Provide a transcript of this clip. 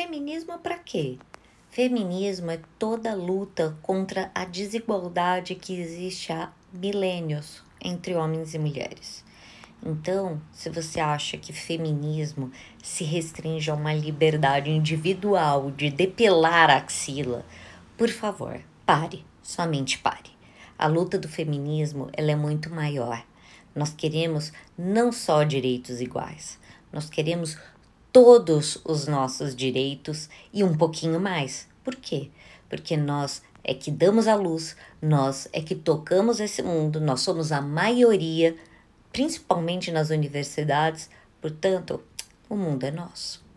Feminismo para quê? Feminismo é toda luta contra a desigualdade que existe há milênios entre homens e mulheres. Então, se você acha que feminismo se restringe a uma liberdade individual de depilar a axila, por favor, pare, somente pare. A luta do feminismo, ela é muito maior. Nós queremos não só direitos iguais, nós queremos todos os nossos direitos e um pouquinho mais. Por quê? Porque nós é que damos a luz, nós é que tocamos esse mundo, nós somos a maioria, principalmente nas universidades, portanto, o mundo é nosso.